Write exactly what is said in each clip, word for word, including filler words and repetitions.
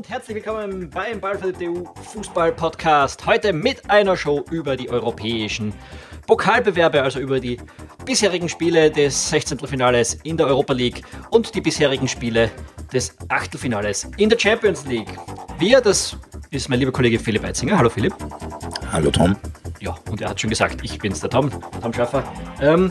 und herzlich willkommen beim Ballverliebt.eu Fußball-Podcast. Heute mit einer Show über die europäischen Pokalbewerbe, also über die bisherigen Spiele des sechzehntelfinales in der Europa League und die bisherigen Spiele des Achtelfinales in der Champions League. Wir, das ist mein lieber Kollege Philipp Weizinger. Hallo Philipp. Hallo Tom. Ja, und er hat schon gesagt, ich bin's, der Tom, Tom Schaffer. Ähm...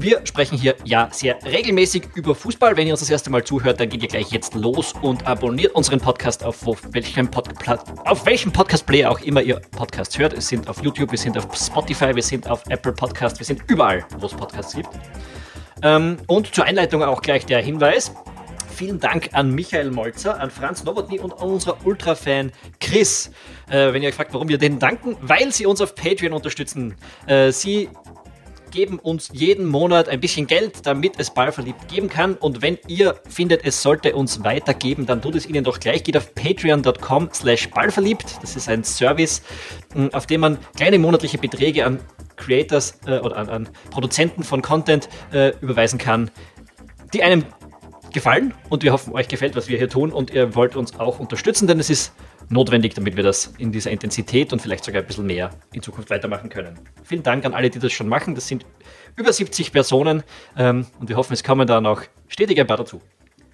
Wir sprechen hier ja sehr regelmäßig über Fußball. Wenn ihr uns das erste Mal zuhört, dann geht ihr gleich jetzt los und abonniert unseren Podcast auf, auf welchem Pod- Plat- auf welchem Podcast-Player auch immer ihr Podcasts hört. Wir sind auf YouTube, wir sind auf Spotify, wir sind auf Apple Podcasts, wir sind überall, wo es Podcasts gibt. Ähm, und zur Einleitung auch gleich der Hinweis. Vielen Dank an Michael Molzer, an Franz Nowotny und an unser Ultra-Fan Chris. Äh, wenn ihr euch fragt, warum wir denen danken, weil sie uns auf Patreon unterstützen. Äh, sie geben uns jeden Monat ein bisschen Geld, damit es Ballverliebt geben kann. Und wenn ihr findet, es sollte uns weitergeben, dann tut es ihnen doch gleich. Geht auf patreon.com slash ballverliebt. Das ist ein Service, auf dem man kleine monatliche Beträge an Creators äh, oder an, an Produzenten von Content äh, überweisen kann, die einem gefallen. Und wir hoffen, euch gefällt, was wir hier tun. Und ihr wollt uns auch unterstützen, denn es ist notwendig, damit wir das in dieser Intensität und vielleicht sogar ein bisschen mehr in Zukunft weitermachen können. Vielen Dank an alle, die das schon machen. Das sind über siebzig Personen ähm, und wir hoffen, es kommen da noch stetig ein paar dazu.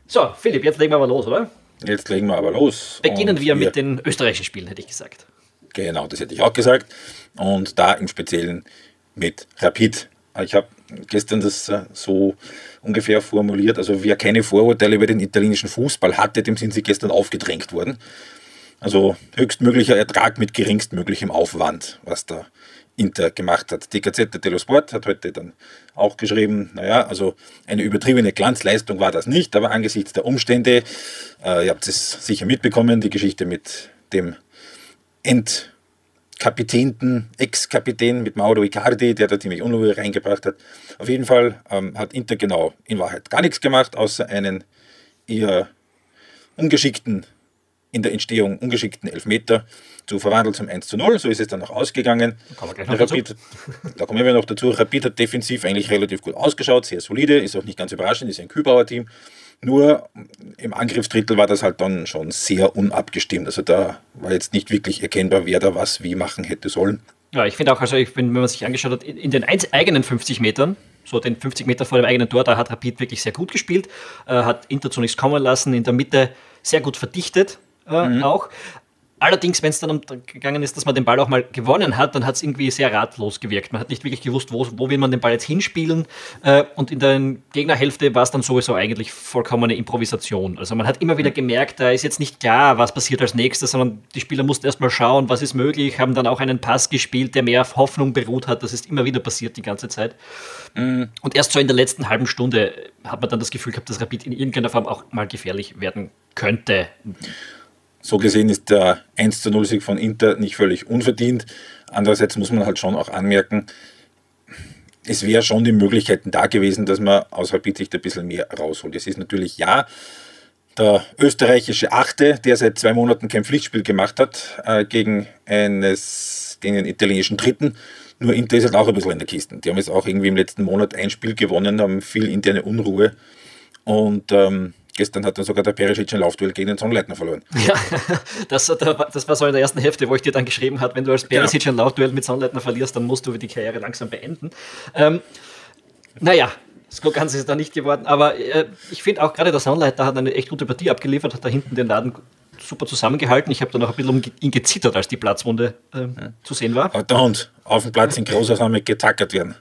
So, Philipp, jetzt legen wir aber los, oder? Jetzt legen wir aber los. Beginnen wir, wir mit den österreichischen Spielen, hätte ich gesagt. Genau, das hätte ich auch gesagt. Und da im Speziellen mit Rapid. Ich habe gestern das so ungefähr formuliert. Also wer keine Vorurteile über den italienischen Fußball hatte, dem sind sie gestern aufgedrängt worden. Also höchstmöglicher Ertrag mit geringstmöglichem Aufwand, was der Inter gemacht hat. Die Gazzetta dello Sport hat heute dann auch geschrieben, naja, also eine übertriebene Glanzleistung war das nicht, aber angesichts der Umstände, äh, ihr habt es sicher mitbekommen, die Geschichte mit dem Entkapitänten, Ex-Kapitän mit Mauro Icardi, der da ziemlich Unruhe reingebracht hat. Auf jeden Fall ähm, hat Inter genau in Wahrheit gar nichts gemacht, außer einen eher ungeschickten in der Entstehung ungeschickten Elfmeter zu verwandeln zum eins zu null. So ist es dann auch ausgegangen. Da, Rapid, da kommen wir noch dazu. Rapid hat defensiv eigentlich relativ gut ausgeschaut, sehr solide, ist auch nicht ganz überraschend, ist ein Kühlbauer-Team. Nur im Angriffsdrittel war das halt dann schon sehr unabgestimmt. Also da war jetzt nicht wirklich erkennbar, wer da was wie machen hätte sollen. Ja, ich finde auch, also ich bin, wenn man sich angeschaut hat, in den eigenen fünfzig Metern, so den fünfzig Meter vor dem eigenen Tor, da hat Rapid wirklich sehr gut gespielt, äh, hat Inter zunächst kommen lassen, in der Mitte sehr gut verdichtet. Äh, mhm. auch. Allerdings, wenn es dann umgegangen ist, dass man den Ball auch mal gewonnen hat, dann hat es irgendwie sehr ratlos gewirkt. Man hat nicht wirklich gewusst, wo, wo will man den Ball jetzt hinspielen. Äh, und in der Gegnerhälfte war es dann sowieso eigentlich vollkommene Improvisation. Also man hat immer wieder gemerkt, da ist jetzt nicht klar, was passiert als nächstes, sondern die Spieler mussten erst mal schauen, was ist möglich, haben dann auch einen Pass gespielt, der mehr auf Hoffnung beruht hat. Das ist immer wieder passiert die ganze Zeit. Mhm. Und erst so in der letzten halben Stunde hat man dann das Gefühl gehabt, dass Rapid in irgendeiner Form auch mal gefährlich werden könnte. So gesehen ist der eins zu null Sieg von Inter nicht völlig unverdient. Andererseits muss man halt schon auch anmerken, es wäre schon die Möglichkeiten da gewesen, dass man aus Rapid sich da ein bisschen mehr rausholt. Es ist natürlich ja der österreichische Achte, der seit zwei Monaten kein Pflichtspiel gemacht hat, äh, gegen, eines, gegen einen italienischen Dritten. Nur Inter ist halt auch ein bisschen in der Kiste. Die haben jetzt auch irgendwie im letzten Monat ein Spiel gewonnen, haben viel interne Unruhe und ähm, gestern hat dann sogar der Perišić ein Laufduell gegen den Sonnenleitner verloren. Ja, das, das war so in der ersten Hälfte, wo ich dir dann geschrieben habe, wenn du als Perišić genau ein Laufduell mit Sonnenleitner verlierst, dann musst du die Karriere langsam beenden. Ähm, naja, so ganz ist es da nicht geworden, aber äh, ich finde auch gerade der Sonnenleitner hat eine echt gute Partie abgeliefert, hat da hinten den Laden super zusammengehalten. Ich habe dann auch ein bisschen um ihn gezittert, als die Platzwunde äh, ja. zu sehen war. Und der Hund auf dem Platz in großer Sammlung getackert werden.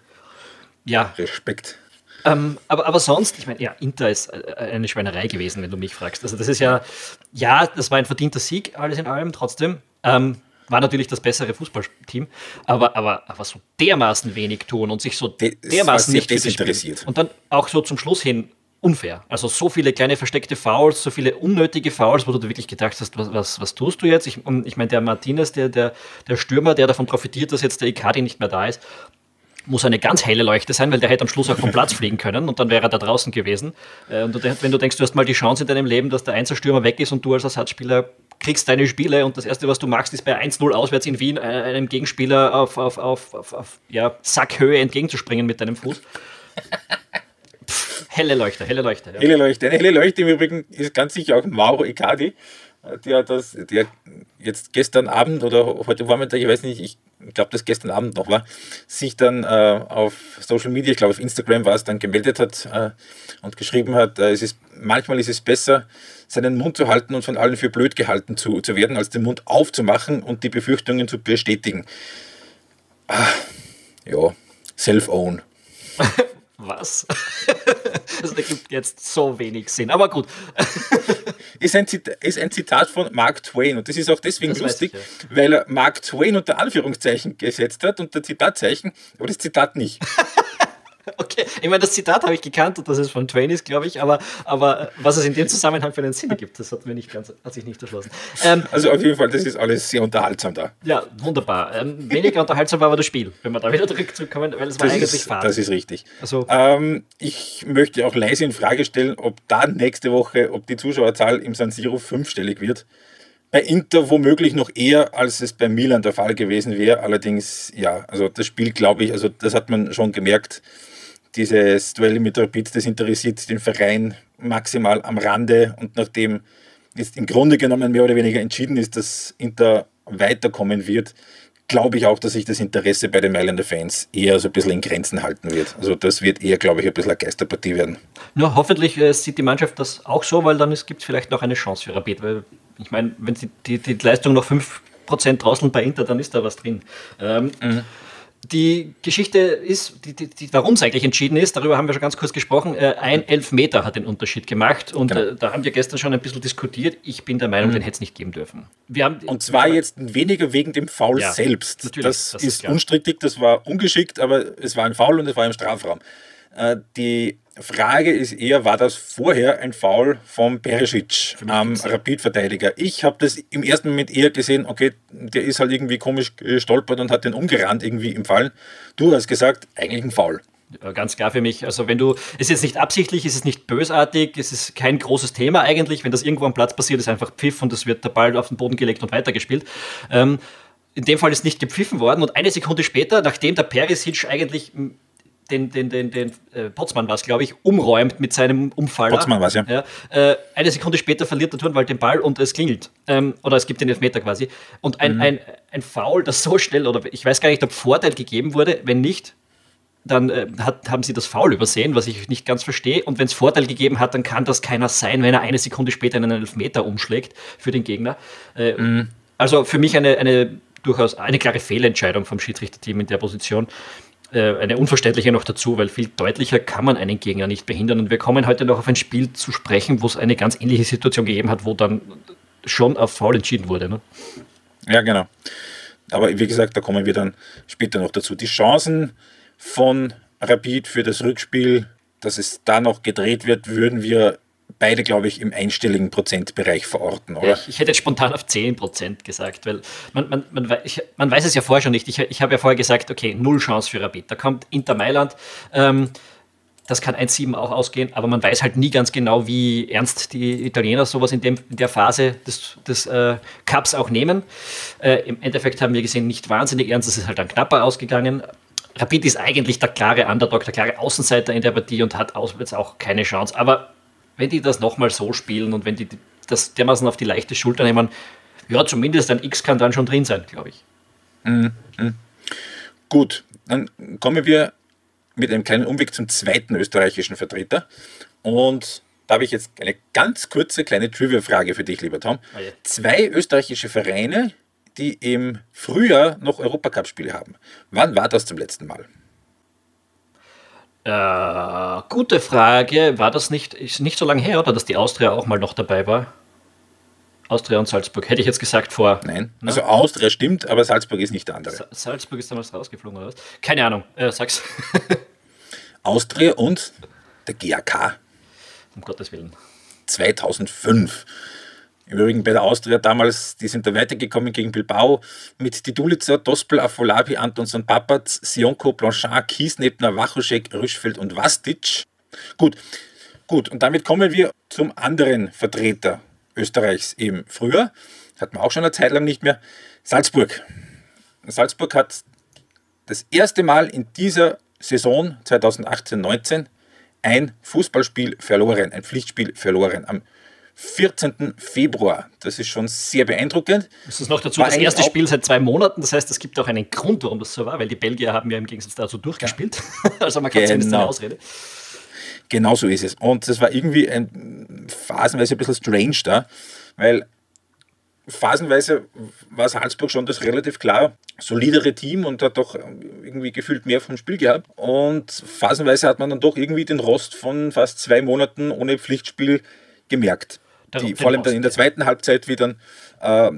Ja. Respekt. Ähm, aber, aber sonst, ich meine, ja, Inter ist eine Schweinerei gewesen, wenn du mich fragst. Also das ist ja, ja, das war ein verdienter Sieg, alles in allem, trotzdem. Ähm, war natürlich das bessere Fußballteam, aber, aber, aber so dermaßen wenig tun und sich so De- dermaßen nicht desinteressiert. Und dann auch so zum Schluss hin unfair. Also so viele kleine versteckte Fouls, so viele unnötige Fouls, wo du dir wirklich gedacht hast, was, was, was tust du jetzt? Ich, ich meine, der Martinez, der, der, der Stürmer, der davon profitiert, dass jetzt der Icardi nicht mehr da ist, muss eine ganz helle Leuchte sein, weil der hätte am Schluss auch vom Platz fliegen können und dann wäre er da draußen gewesen. Und wenn du denkst, du hast mal die Chance in deinem Leben, dass der Einser-Stürmer weg ist und du als Ersatzspieler kriegst deine Spiele und das Erste, was du machst, ist bei eins null auswärts in Wien einem Gegenspieler auf, auf, auf, auf, auf ja, Sackhöhe entgegenzuspringen mit deinem Fuß. Pff, helle Leuchte, helle Leuchte. Ja. Helle Leuchte. Eine helle Leuchte im Übrigen ist ganz sicher auch Mauro Icardi, die hat das, die hat jetzt gestern Abend oder heute Vormittag, ich weiß nicht, ich glaube, dass gestern Abend noch war, sich dann äh, auf Social Media, ich glaube auf Instagram war es, dann gemeldet hat äh, und geschrieben hat, äh, es ist, manchmal ist es besser, seinen Mund zu halten und von allen für blöd gehalten zu, zu werden, als den Mund aufzumachen und die Befürchtungen zu bestätigen. Ah, ja, self-own. Was? Das ergibt jetzt so wenig Sinn, aber gut. Ist ein Zitat, ist ein Zitat von Mark Twain und das ist auch deswegen das lustig, ich, ja. weil er Mark Twain unter Anführungszeichen gesetzt hat und der Zitatzeichen, aber das Zitat nicht. Okay, ich meine, das Zitat habe ich gekannt und dass es von Twain ist, glaube ich, aber, aber was es in dem Zusammenhang für einen Sinn ergibt, das hat, mir nicht ganz, hat sich nicht erschlossen. Ähm, also auf jeden Fall, das ist alles sehr unterhaltsam da. Ja, wunderbar. Ähm, weniger unterhaltsam war aber das Spiel, wenn wir da wieder zurückkommen, weil es war das eigentlich ist, Fahrt. Das ist richtig. Also, ähm, ich möchte auch leise in Frage stellen, ob da nächste Woche, ob die Zuschauerzahl im San Siro fünfstellig wird. Bei Inter womöglich noch eher, als es bei Milan der Fall gewesen wäre. Allerdings, ja, also das Spiel, glaube ich, also das hat man schon gemerkt, dieses Duell mit Rapid, das interessiert den Verein maximal am Rande. Und nachdem jetzt im Grunde genommen mehr oder weniger entschieden ist, dass Inter weiterkommen wird, glaube ich auch, dass sich das Interesse bei den Mailänder Fans eher so ein bisschen in Grenzen halten wird. Also das wird eher, glaube ich, ein bisschen eine Geisterpartie werden. Nur hoffentlich äh, sieht die Mannschaft das auch so, weil dann gibt es vielleicht noch eine Chance für Rapid. Weil ich meine, wenn die, die, die Leistung noch fünf Prozent draußen bei Inter, dann ist da was drin. Ähm, mhm. Die Geschichte ist, die, die, die, warum es eigentlich entschieden ist, darüber haben wir schon ganz kurz gesprochen, äh, ein Elfmeter hat den Unterschied gemacht und genau. äh, da haben wir gestern schon ein bisschen diskutiert. Ich bin der Meinung, mhm. den hätte es nicht geben dürfen. Wir haben, und zwar wir jetzt weniger wegen dem Foul ja, selbst. Das, das ist unstrittig, das war ungeschickt, aber es war ein Foul und es war im Strafraum. Äh, die Frage ist eher, war das vorher ein Foul von Perišić am Rapid-Verteidiger? Ich habe das im ersten Moment eher gesehen, okay, der ist halt irgendwie komisch gestolpert und hat den umgerannt irgendwie im Fall. Du hast gesagt, eigentlich ein Foul. Ja, ganz klar für mich. Also wenn du, es ist jetzt nicht absichtlich, es ist nicht bösartig, es ist kein großes Thema eigentlich. Wenn das irgendwo am Platz passiert, ist einfach Pfiff und es wird der Ball auf den Boden gelegt und weitergespielt. Ähm, in dem Fall ist nicht gepfiffen worden und eine Sekunde später, nachdem der Perišić eigentlich den, den, den, den äh, Potzmann war es, glaube ich, umräumt mit seinem Umfall. Potzmann war es, ja. ja äh, eine Sekunde später verliert der Turnwald den Ball und es klingelt. Ähm, oder es gibt den Elfmeter quasi. Und ein, mhm. ein, ein Foul, das so schnell, oder ich weiß gar nicht, ob Vorteil gegeben wurde, wenn nicht, dann äh, hat, haben sie das Foul übersehen, was ich nicht ganz verstehe. Und wenn es Vorteil gegeben hat, dann kann das keiner sein, wenn er eine Sekunde später einen Elfmeter umschlägt für den Gegner. Äh, mhm. Also für mich eine, eine durchaus eine klare Fehlentscheidung vom Schiedsrichterteam in der Position. Eine unverständliche noch dazu, weil viel deutlicher kann man einen Gegner nicht behindern. Und wir kommen heute noch auf ein Spiel zu sprechen, wo es eine ganz ähnliche Situation gegeben hat, wo dann schon auf Foul entschieden wurde. Ne? Ja, genau. Aber wie gesagt, da kommen wir dann später noch dazu. Die Chancen von Rapid für das Rückspiel, dass es da noch gedreht wird, würden wir beide, glaube ich, im einstelligen Prozentbereich verorten, oder? Ja, ich, ich hätte jetzt spontan auf zehn Prozent gesagt, weil man, man, man, weiß, ich, man weiß es ja vorher schon nicht. Ich, ich habe ja vorher gesagt, okay, null Chance für Rapid. Da kommt Inter Mailand, ähm, das kann eins sieben auch ausgehen, aber man weiß halt nie ganz genau, wie ernst die Italiener sowas in, dem, in der Phase des, des äh, Cups auch nehmen. Äh, im Endeffekt haben wir gesehen, nicht wahnsinnig ernst, es ist halt dann knapper ausgegangen. Rapid ist eigentlich der klare Underdog, der klare Außenseiter in der Partie und hat auswärts auch keine Chance, aber wenn die das nochmal so spielen und wenn die das dermaßen auf die leichte Schulter nehmen, ja, zumindest ein X kann dann schon drin sein, glaube ich. Mhm. Gut, dann kommen wir mit einem kleinen Umweg zum zweiten österreichischen Vertreter. Und da habe ich jetzt eine ganz kurze kleine Trivia-Frage für dich, lieber Tom. Oh ja. Zwei österreichische Vereine, die im Frühjahr noch Europacup-Spiele haben. Wann war das zum letzten Mal? Äh, gute Frage. War das nicht, ist nicht so lange her, oder, dass die Austria auch mal noch dabei war? Austria und Salzburg. Hätte ich jetzt gesagt vor... Nein, ne? Also Austria stimmt, aber Salzburg ist nicht der andere. Sa- Salzburg ist damals rausgeflogen, oder was? Keine Ahnung, äh, sag's. Austria und der G A K. Um Gottes Willen. zweitausendfünf. Im Übrigen bei der Austria damals, die sind da weitergekommen gegen Bilbao mit Tidulica, Dospel, Afolabi, Antonsson, Papaz, Sionko, Blanchard, Kiesnebner, Wachuschek, Rüschfeld und Vastic. Gut, gut. Und damit kommen wir zum anderen Vertreter Österreichs im Frühjahr. Das hat man auch schon eine Zeit lang nicht mehr. Salzburg. Salzburg hat das erste Mal in dieser Saison zweitausendachtzehn neunzehn ein Fußballspiel verloren, ein Pflichtspiel verloren am vierzehnten Februar. Das ist schon sehr beeindruckend. Das ist noch dazu war das erste Spiel seit zwei Monaten. Das heißt, es gibt auch einen Grund, warum das so war, weil die Belgier haben ja im Gegensatz dazu durchgespielt. Ja. Also man kann genau. zumindest eine Ausrede. Genau so ist es. Und das war irgendwie ein, phasenweise ein bisschen strange da, weil phasenweise war Salzburg schon das relativ klar solidere Team und hat doch irgendwie gefühlt mehr vom Spiel gehabt. Und phasenweise hat man dann doch irgendwie den Rost von fast zwei Monaten ohne Pflichtspiel gemerkt. Die, vor allem dann in der zweiten Halbzeit, wie dann äh,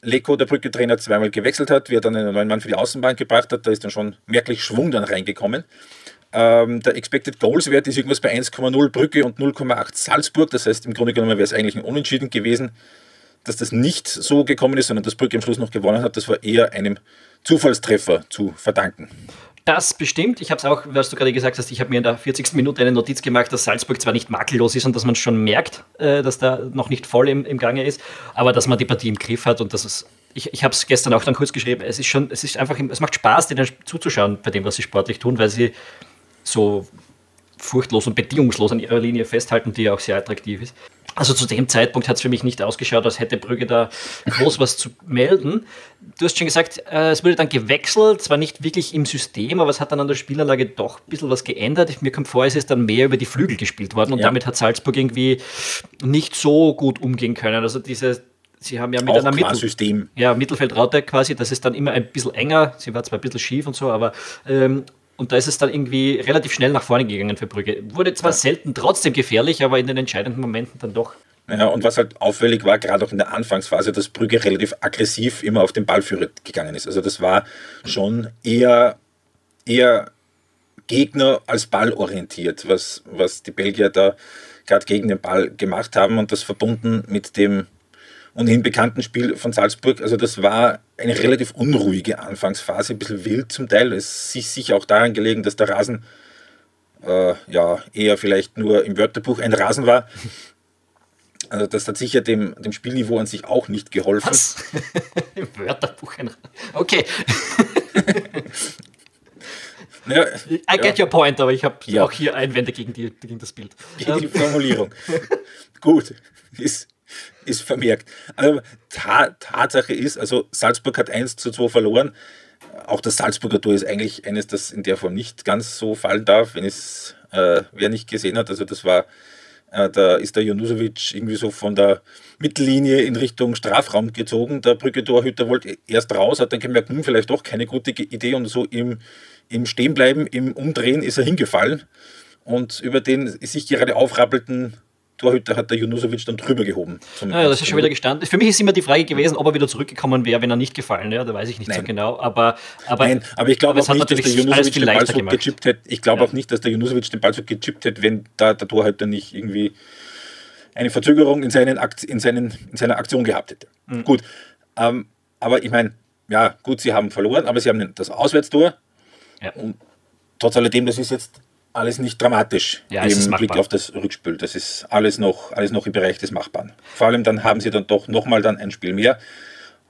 Leko, der Brügge-Trainer, zweimal gewechselt hat, wie er dann einen neuen Mann für die Außenbahn gebracht hat, da ist dann schon merklich Schwung dann reingekommen. Ähm, der Expected Goals Wert ist irgendwas bei eins Komma null Brügge und null Komma acht Salzburg, das heißt im Grunde genommen wäre es eigentlich ein Unentschieden gewesen, dass das nicht so gekommen ist, sondern dass Brügge am Schluss noch gewonnen hat, das war eher einem Zufallstreffer zu verdanken. Das bestimmt. Ich habe es auch, was du gerade gesagt hast, ich habe mir in der vierzigsten Minute eine Notiz gemacht, dass Salzburg zwar nicht makellos ist und dass man schon merkt, äh, dass da noch nicht voll im, im Gange ist, aber dass man die Partie im Griff hat und dass es, ich, ich habe es gestern auch dann kurz geschrieben, es ist schon, es ist einfach, es macht Spaß, denen zuzuschauen bei dem, was sie sportlich tun, weil sie so furchtlos und bedingungslos an ihrer Linie festhalten, die auch sehr attraktiv ist. Also zu dem Zeitpunkt hat es für mich nicht ausgeschaut, als hätte Brügge da groß was zu melden. Du hast schon gesagt, äh, es wurde dann gewechselt, zwar nicht wirklich im System, aber es hat dann an der Spielanlage doch ein bisschen was geändert. Mir kommt vor, es ist dann mehr über die Flügel gespielt worden und ja. damit hat Salzburg irgendwie nicht so gut umgehen können. Also diese, sie haben ja mit auch einer Mittel- ja, Mittelfeldraute quasi, das ist dann immer ein bisschen enger. Sie war zwar ein bisschen schief und so, aber... Ähm, Und da ist es dann irgendwie relativ schnell nach vorne gegangen für Brügge. Wurde zwar ja. selten trotzdem gefährlich, aber in den entscheidenden Momenten dann doch. Ja, und was halt auffällig war, gerade auch in der Anfangsphase, dass Brügge relativ aggressiv immer auf den Ballführer gegangen ist. Also das war schon eher, eher Gegner als ballorientiert, was, was die Belgier da gerade gegen den Ball gemacht haben. Und das verbunden mit dem ohnehin bekannten Spiel von Salzburg, also das war eine relativ unruhige Anfangsphase, ein bisschen wild zum Teil. Es ist sicher auch daran gelegen, dass der Rasen äh, ja, eher vielleicht nur im Wörterbuch ein Rasen war. Also das hat sicher dem, dem Spielniveau an sich auch nicht geholfen. Was? Im Wörterbuch ein Rasen? Okay. Ja, I get ja. your point, aber ich habe ja. auch hier Einwände gegen, die, gegen das Bild. Gegen die Formulierung. Gut, ist... ist vermerkt. Also, Tatsache ist, also Salzburg hat eins zu zwei verloren. Auch das Salzburger Tor ist eigentlich eines, das in der Form nicht ganz so fallen darf, wenn es äh, wer nicht gesehen hat. Also das war, äh, da ist der Junuzović irgendwie so von der Mittellinie in Richtung Strafraum gezogen. Der Brügge-Torhüter wollte erst raus, hat dann gemerkt, hm, vielleicht doch keine gute Idee und so im, im Stehenbleiben, im Umdrehen ist er hingefallen und über den sich gerade aufrappelten Torhüter hat der Junuzović dann drüber gehoben. Ja, das ist schon wieder gestanden. Für mich ist immer die Frage gewesen, ob er wieder zurückgekommen wäre, wenn er nicht gefallen wäre. Ja, da weiß ich nicht Nein. so genau. Aber, aber, Nein, aber ich glaube auch, glaub auch nicht, dass der Junuzović den Ball so gechippt hätte. Ich glaube auch nicht, dass der Junuzović den Ball so gechippt hätte, wenn da der Torhüter nicht irgendwie eine Verzögerung in, seinen Akt, in, seinen, in seiner Aktion gehabt hätte. Mhm. Gut, ähm, aber ich meine, ja gut, sie haben verloren, aber sie haben das Auswärtstor. Ja. Und trotz alledem, das ist jetzt alles nicht dramatisch ja, im Blick auf das Rückspiel. Das ist alles noch, alles noch im Bereich des Machbaren. Vor allem dann haben sie dann doch nochmal dann ein Spiel mehr.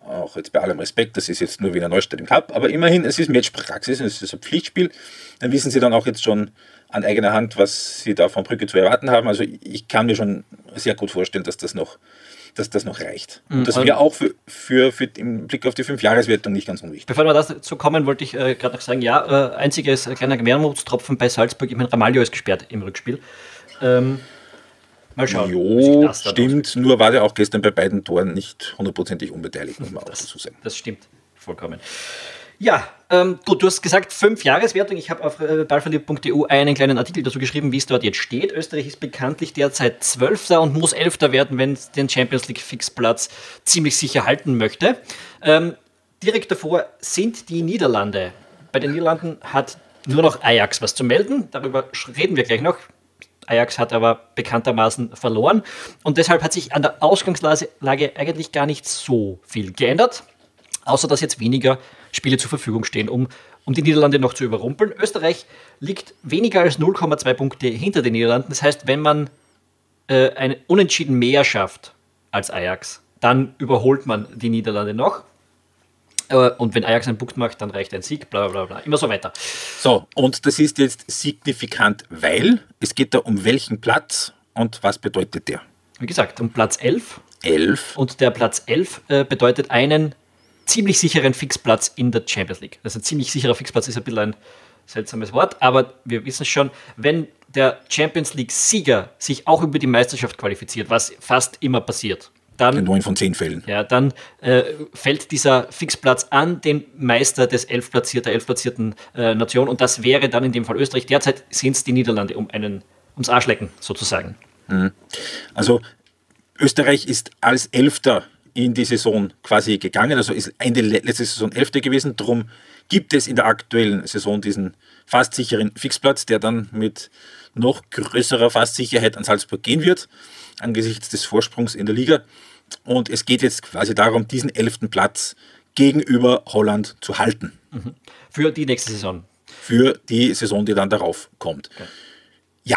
Auch jetzt bei allem Respekt, das ist jetzt nur Wiener Neustadt im Cup, aber immerhin, es ist Matchpraxis, es ist ein Pflichtspiel. Dann wissen sie dann auch jetzt schon an eigener Hand, was sie da von Brügge zu erwarten haben. Also ich kann mir schon sehr gut vorstellen, dass das noch, dass das noch reicht. Und mhm. das wäre auch für, für, für den Blick auf die Fünfjahreswertung nicht ganz unwichtig. Bevor wir dazu kommen, wollte ich äh, gerade noch sagen, ja, äh, einziges äh, kleiner Wermutstropfen bei Salzburg, ich meine, Ramalho ist gesperrt im Rückspiel. Ähm, mal schauen. Jo, stimmt, nur war der auch gestern bei beiden Toren nicht hundertprozentig unbeteiligt, muss man das, auch dazu sagen. Das stimmt, vollkommen. Ja, ähm, gut, du hast gesagt, Fünf-Jahres-Wertung. Ich habe auf äh, Ballverliebt punkt d e u einen kleinen Artikel dazu geschrieben, wie es dort jetzt steht. Österreich ist bekanntlich derzeit Zwölfter und muss Elfter werden, wenn es den Champions-League-Fixplatz ziemlich sicher halten möchte. Ähm, direkt davor sind die Niederlande. Bei den Niederlanden hat nur noch Ajax was zu melden. Darüber reden wir gleich noch. Ajax hat aber bekanntermaßen verloren. Und deshalb hat sich an der Ausgangslage eigentlich gar nicht so viel geändert. Außer, dass jetzt weniger Spiele zur Verfügung stehen, um, um die Niederlande noch zu überrumpeln. Österreich liegt weniger als null Komma zwei Punkte hinter den Niederlanden. Das heißt, wenn man äh, ein Unentschieden mehr schafft als Ajax, dann überholt man die Niederlande noch. Äh, und wenn Ajax einen Punkt macht, dann reicht ein Sieg, bla bla bla, immer so weiter. So, und das ist jetzt signifikant, weil es geht da um welchen Platz und was bedeutet der? wie gesagt, um Platz elf. elf? Und der Platz elf äh, bedeutet einen ziemlich sicheren Fixplatz in der Champions League. Also ein ziemlich sicherer Fixplatz ist ein bisschen ein seltsames Wort, aber wir wissen schon, wenn der Champions League-Sieger sich auch über die Meisterschaft qualifiziert, was fast immer passiert, dann, in neun von zehn Fällen. Ja, dann äh, fällt dieser Fixplatz an den Meister des elfplatzierten, der elfplatzierten äh, Nation, und das wäre dann in dem Fall Österreich. Derzeit sind es die Niederlande um einen, ums Arschlecken sozusagen. Mhm. Also Österreich ist als Elfter in die Saison quasi gegangen, also ist Ende letzte Saison Elfter gewesen, darum gibt es in der aktuellen Saison diesen fast sicheren Fixplatz, der dann mit noch größerer Fastsicherheit an Salzburg gehen wird, angesichts des Vorsprungs in der Liga. Und es geht jetzt quasi darum, diesen elften Platz gegenüber Holland zu halten. Mhm. Für die nächste Saison. Für die Saison, die dann darauf kommt. Okay. Ja.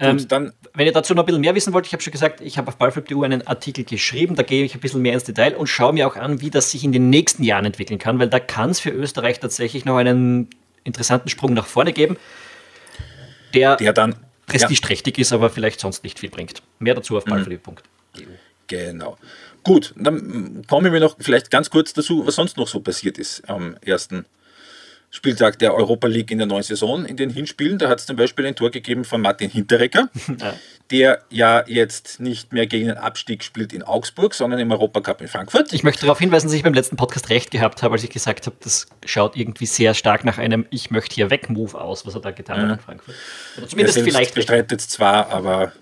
Und ähm, dann, wenn ihr dazu noch ein bisschen mehr wissen wollt, ich habe schon gesagt, ich habe auf Ballverliebt punkt e u einen Artikel geschrieben, da gehe ich ein bisschen mehr ins Detail und schaue mir auch an, wie das sich in den nächsten Jahren entwickeln kann, weil da kann es für Österreich tatsächlich noch einen interessanten Sprung nach vorne geben, der, der dann prestigeträchtig ja. ist, aber vielleicht sonst nicht viel bringt. Mehr dazu auf ballverliebt punkt e u. Genau. Gut, dann kommen wir noch vielleicht ganz kurz dazu, was sonst noch so passiert ist am ersten Spieltag der Europa League in der neuen Saison, in den Hinspielen. Da hat es zum Beispiel ein Tor gegeben von Martin Hinteregger, ja. der ja jetzt nicht mehr gegen den Abstieg spielt in Augsburg, sondern im Europacup in Frankfurt. Ich möchte darauf hinweisen, dass ich beim letzten Podcast recht gehabt habe, als ich gesagt habe, das schaut irgendwie sehr stark nach einem Ich-möchte-hier-weg-Move aus, was er da getan mhm. hat in Frankfurt. Oder zumindest er vielleicht bestreitet es zwar, aber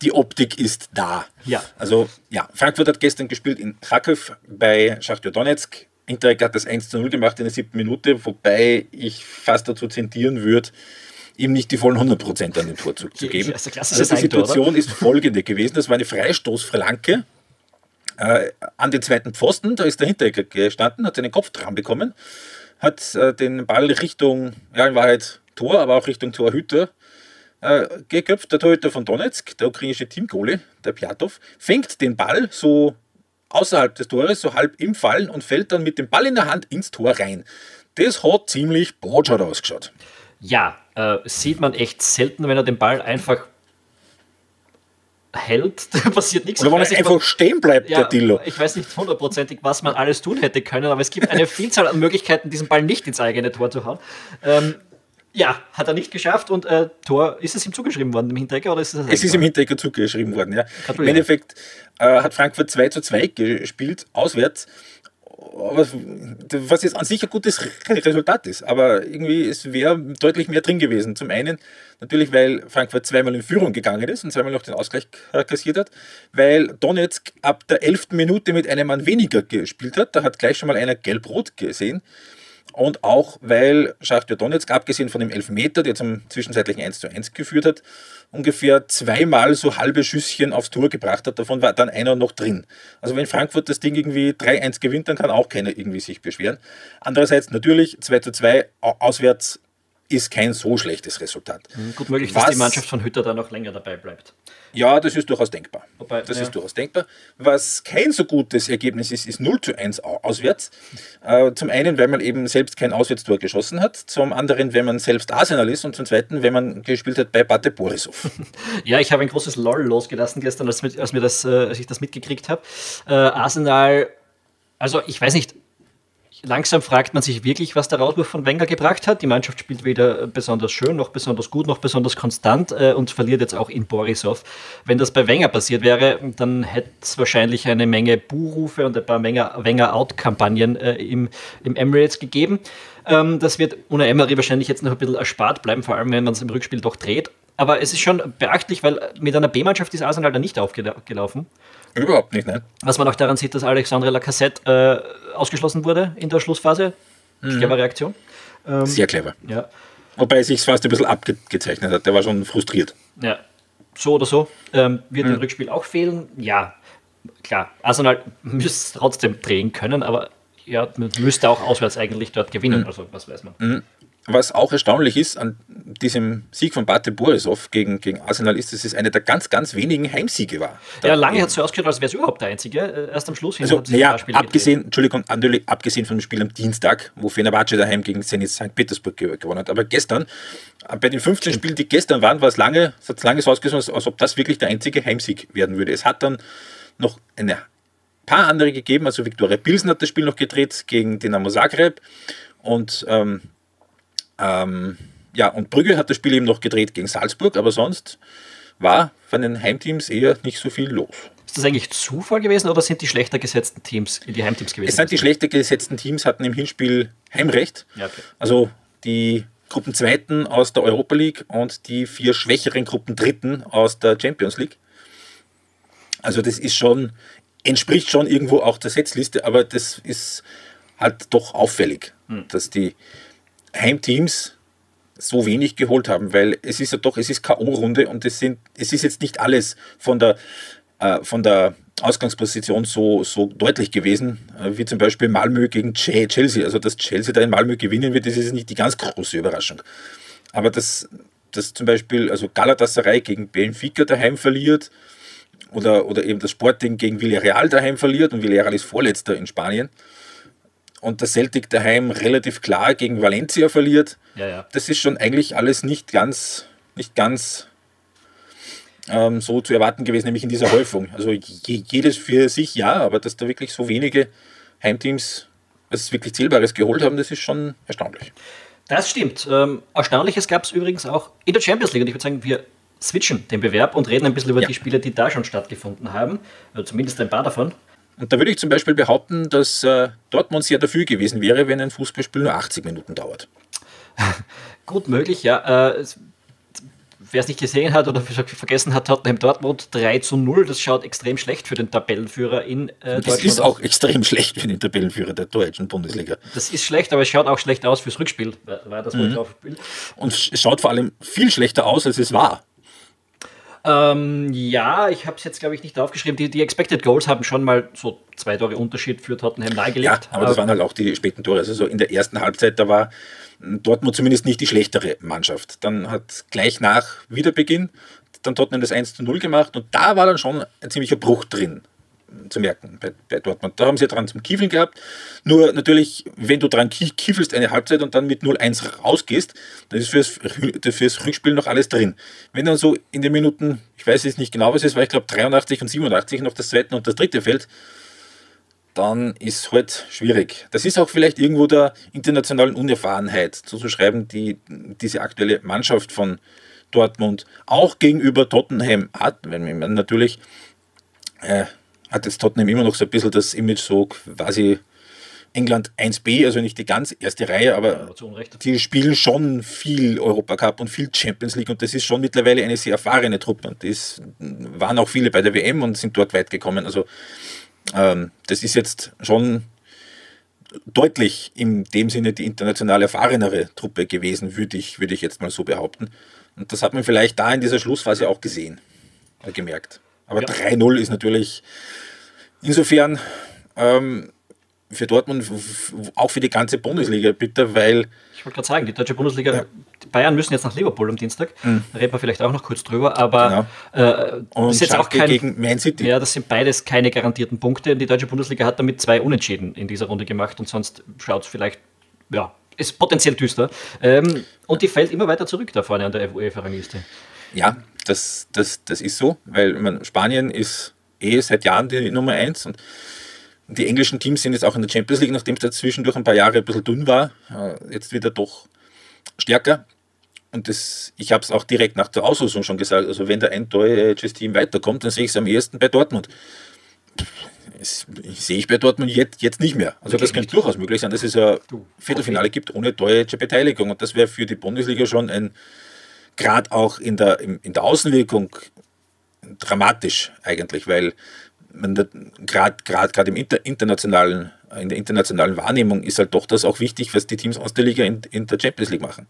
die Optik ist da. Ja. Also ja, Frankfurt hat gestern gespielt in Kharkiv bei Schachtar Donezk. Hinteregger hat das eins zu null gemacht in der siebten Minute, wobei ich fast dazu tendieren würde, ihm nicht die vollen hundert Prozent an den Vorzug zu geben. Also, also die Situation oder? Ist folgende gewesen. Das war eine Freistoßflanke äh, an den zweiten Pfosten. Da ist der Hinteregger gestanden, hat seinen Kopf dran bekommen, hat äh, den Ball Richtung, ja in Wahrheit Tor, aber auch Richtung Torhüter äh, geköpft. Der Torhüter von Donezk, der ukrainische Teamgoalie, der Pjatov, fängt den Ball so außerhalb des Tores, so halb im Fallen, und fällt dann mit dem Ball in der Hand ins Tor rein. Das hat ziemlich botschert ausgeschaut. Ja, äh, sieht man echt selten, wenn er den Ball einfach hält, da passiert nichts. Oder wenn er einfach stehen bleibt, ja, der Dillo. Ich weiß nicht hundertprozentig, was man alles tun hätte können, aber es gibt eine Vielzahl an Möglichkeiten, diesen Ball nicht ins eigene Tor zu hauen. Ähm, Ja, hat er nicht geschafft, und äh, Tor, ist es ihm zugeschrieben worden, im Hinteregger? Oder ist es es ist im Hinteregger zugeschrieben worden, ja. Gratuliere. Im Endeffekt äh, hat Frankfurt zwei zu zwei gespielt, auswärts, was, was jetzt an sich ein gutes Resultat ist. Aber irgendwie, es wäre deutlich mehr drin gewesen. Zum einen natürlich, weil Frankfurt zweimal in Führung gegangen ist und zweimal noch den Ausgleich kassiert hat, weil Donezk ab der elften Minute mit einem Mann weniger gespielt hat. Da hat gleich schon mal einer gelb-rot gesehen. Und auch, weil Schachtar Donezk, abgesehen von dem Elfmeter, der zum zwischenzeitlichen eins zu eins geführt hat, ungefähr zweimal so halbe Schüsschen aufs Tor gebracht hat. Davon war dann einer noch drin. Also wenn Frankfurt das Ding irgendwie drei eins gewinnt, dann kann auch keiner irgendwie sich beschweren. Andererseits natürlich zwei zu zwei auswärts ist kein so schlechtes Resultat. Mhm, gut möglich, was, dass die Mannschaft von Hütter dann noch länger dabei bleibt. Ja, das ist durchaus denkbar. Wobei, das ja. ist durchaus denkbar. Was kein so gutes Ergebnis ist, ist null zu eins auswärts. Äh, zum einen, weil man eben selbst kein Auswärtstor geschossen hat. Zum anderen, wenn man selbst Arsenal ist. Und zum zweiten, wenn man gespielt hat bei Bate Borisov. Ja, ich habe ein großes LOL losgelassen gestern, als, mit, als, mir das, äh, als ich das mitgekriegt habe. Äh, Arsenal, also ich weiß nicht, langsam fragt man sich wirklich, was der Rauswurf von Wenger gebracht hat. Die Mannschaft spielt weder besonders schön, noch besonders gut, noch besonders konstant äh, und verliert jetzt auch in Borisov. Wenn das bei Wenger passiert wäre, dann hätte es wahrscheinlich eine Menge Buhrufe und ein paar Wenger-Out-Kampagnen äh, im, im Emirates gegeben. Ähm, das wird ohne Emery wahrscheinlich jetzt noch ein bisschen erspart bleiben, vor allem wenn man es im Rückspiel doch dreht. Aber es ist schon beachtlich, weil mit einer B-Mannschaft ist Arsenal dann nicht aufgelaufen. Überhaupt nicht, ne? Was man auch daran sieht, dass Alexandre Lacazette äh, ausgeschlossen wurde in der Schlussphase. Mhm. Clevere Reaktion. Ähm, Sehr clever. Ja. Wobei er sich fast ein bisschen abgezeichnet hat. Der war schon frustriert. Ja, so oder so. Ähm, wird mhm. im Rückspiel auch fehlen? Ja, klar. Arsenal müsste trotzdem drehen können, aber ja, man müsste auch auswärts eigentlich dort gewinnen. Mhm. Also, was weiß man. Mhm. Was auch erstaunlich ist an diesem Sieg von Bate Borisov gegen, gegen Arsenal ist, dass es einer der ganz, ganz wenigen Heimsiege war. Ja, lange hat es so ausgehört, als wäre es überhaupt der einzige. Erst am Schluss hin also, hat sich ja, Spiel abgesehen, Entschuldigung, abgesehen von dem Spiel am Dienstag, wo Fenerbahce daheim gegen Zenit Sankt Petersburg gewonnen hat. Aber gestern, bei den fünfzehn mhm. Spielen, die gestern waren, war es lange, es hat lange so ausgesehen, als, als ob das wirklich der einzige Heimsieg werden würde. Es hat dann noch eine paar andere gegeben, also Viktoria Pilsen hat das Spiel noch gedreht gegen Dinamo Zagreb und ähm, ähm, ja, und Brügge hat das Spiel eben noch gedreht gegen Salzburg, aber sonst war von den Heimteams eher nicht so viel los. Ist das eigentlich Zufall gewesen oder sind die schlechter gesetzten Teams in die Heimteams gewesen? Es sind die schlechter gesetzten Teams, hatten im Hinspiel Heimrecht, ja, okay. Also die Gruppenzweiten aus der Europa League und die vier schwächeren Gruppendritten aus der Champions League. Also das ist schon... entspricht schon irgendwo auch der Setzliste, aber das ist halt doch auffällig, hm. dass die Heimteams so wenig geholt haben, weil es ist ja doch, es ist K O-Runde und es, sind, es ist jetzt nicht alles von der, äh, von der Ausgangsposition so, so deutlich gewesen, äh, wie zum Beispiel Malmö gegen Chelsea. Also dass Chelsea da in Malmö gewinnen wird, das ist nicht die ganz große Überraschung. Aber dass, dass zum Beispiel also Galatasaray gegen Benfica daheim verliert, Oder, oder eben das Sporting gegen Villarreal daheim verliert und Villarreal ist Vorletzter in Spanien und der Celtic daheim relativ klar gegen Valencia verliert, ja, ja. Das ist schon eigentlich alles nicht ganz, nicht ganz ähm, so zu erwarten gewesen, nämlich in dieser Häufung. Also je, jedes für sich ja, aber dass da wirklich so wenige Heimteams was wirklich Zählbares geholt haben, das ist schon erstaunlich. Das stimmt. Ähm, Erstaunliches gab es übrigens auch in der Champions League und ich würde sagen, wir switchen den Bewerb und reden ein bisschen über ja. die Spiele, die da schon stattgefunden haben, oder zumindest ein paar davon. Und da würde ich zum Beispiel behaupten, dass äh, Dortmund sehr dafür gewesen wäre, wenn ein Fußballspiel nur achtzig Minuten dauert. Gut möglich, ja. Äh, Wer es nicht gesehen hat oder vergessen hat, Tottenham Dortmund drei zu null. Das schaut extrem schlecht für den Tabellenführer in äh, Deutschland. Das ist auch extrem schlecht für den Tabellenführer der deutschen Bundesliga. Das ist schlecht, aber es schaut auch schlecht aus fürs Rückspiel. War das wohl mhm. drauf? Und es schaut vor allem viel schlechter aus, als es war. Ähm, ja, ich habe es jetzt, glaube ich, nicht aufgeschrieben. Die, die Expected Goals haben schon mal so zwei Tore Unterschied für Tottenham nahegelegt. Ja, aber das waren halt auch die späten Tore. Also so in der ersten Halbzeit, da war Dortmund zumindest nicht die schlechtere Mannschaft. Dann hat gleich nach Wiederbeginn dann Tottenham das eins zu null gemacht und da war dann schon ein ziemlicher Bruch drin zu merken bei, bei Dortmund. Da haben sie ja dran zum Kiefeln gehabt. Nur natürlich, wenn du dran kiefelst eine Halbzeit und dann mit null eins rausgehst, dann ist fürs, fürs Rückspiel noch alles drin. Wenn dann so in den Minuten, ich weiß jetzt nicht genau, was es war, ich glaube dreiundachtzig und siebenundachtzig noch das zweite und das dritte fällt, dann ist halt schwierig. Das ist auch vielleicht irgendwo der internationalen Unerfahrenheit zuzuschreiben, die diese aktuelle Mannschaft von Dortmund auch gegenüber Tottenham hat, wenn man natürlich äh, hat jetzt Tottenham immer noch so ein bisschen das Image so quasi England eins B, also nicht die ganz erste Reihe, aber, ja, aber zu Unrecht. Die spielen schon viel Europacup und viel Champions League und das ist schon mittlerweile eine sehr erfahrene Truppe und das waren auch viele bei der W M und sind dort weit gekommen. Also ähm, das ist jetzt schon deutlich in dem Sinne die international erfahrenere Truppe gewesen, würde ich, würde ich jetzt mal so behaupten. Und das hat man vielleicht da in dieser Schlussphase auch gesehen, äh, gemerkt. Aber ja. drei null ist natürlich insofern ähm, für Dortmund, auch für die ganze Bundesliga bitter, weil... Ich wollte gerade sagen, die deutsche Bundesliga, ja. die Bayern müssen jetzt nach Liverpool am Dienstag, mhm. da reden wir vielleicht auch noch kurz drüber, aber genau. äh, und ist jetzt auch kein, gegen Man City. Ja, das sind beides keine garantierten Punkte. Die deutsche Bundesliga hat damit zwei Unentschieden in dieser Runde gemacht und sonst schaut es vielleicht, ja, ist potenziell düster. Ähm, und die fällt immer weiter zurück da vorne an der UEFA-Rangliste. Ja, das, das, das ist so, weil man, Spanien ist eh seit Jahren die Nummer eins und die englischen Teams sind jetzt auch in der Champions League, nachdem es dazwischen durch ein paar Jahre ein bisschen dünn war, jetzt wieder doch stärker. Und das, ich habe es auch direkt nach der Auslosung schon gesagt, also wenn der ein deutsches Team weiterkommt, dann sehe ich es am ehesten bei Dortmund. Das sehe ich bei Dortmund jetzt, jetzt nicht mehr. Also das kann durchaus möglich sein, dass es ein Viertelfinale gibt ohne deutsche Beteiligung und das wäre für die Bundesliga schon ein gerade auch in der, in der Außenwirkung dramatisch eigentlich, weil gerade im inter, internationalen, in der internationalen Wahrnehmung ist halt doch das auch wichtig, was die Teams aus der Liga in, in der Champions League machen.